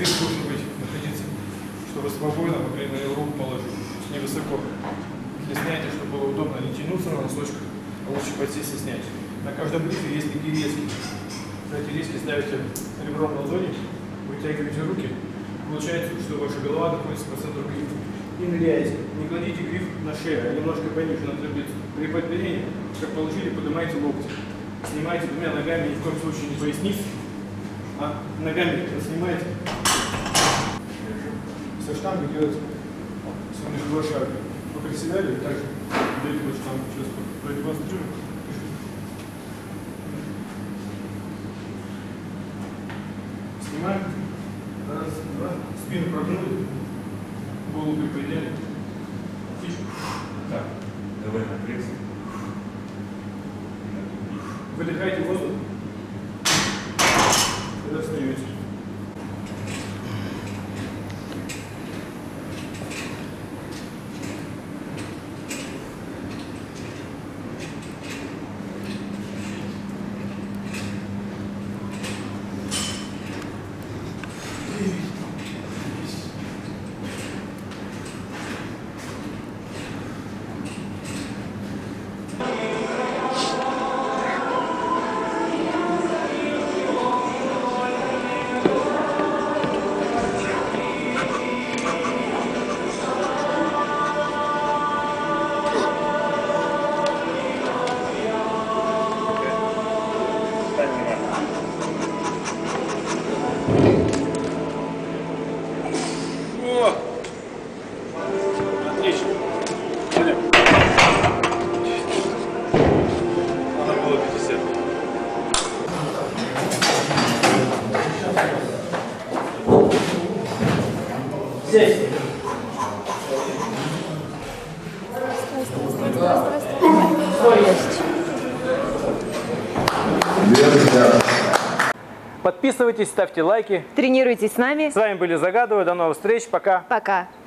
гриб должен быть находиться, чтобы спокойно могли на его руку положить, невысоко. Если сняете, чтобы было удобно не тянуться на носочках, а лучше пойти снять. На каждом грифе есть такие резки. Эти резки ставите ребром ладони, вытягиваете руки, получается, что ваша голова находится по центру грифа. И ныряете. Не кладите гриф на шею, а немножко пониже на трапецию. При подберении, как получили, поднимайте локти. Снимаете двумя ногами, ни в коем случае не поясницы, а ногами снимаете. Со штангой делаете с вами два шага. Вы приседали и также делаете вот штангу. Сейчас продемонстрирую. Снимаем. Раз, два. Спину прогнули. Голову приподняли. Так. Давай напрягся. Выдыхайте воздух. Когда встаете. Подписывайтесь, ставьте лайки. Тренируйтесь с нами. С вами были Загадовы. До новых встреч. Пока. Пока.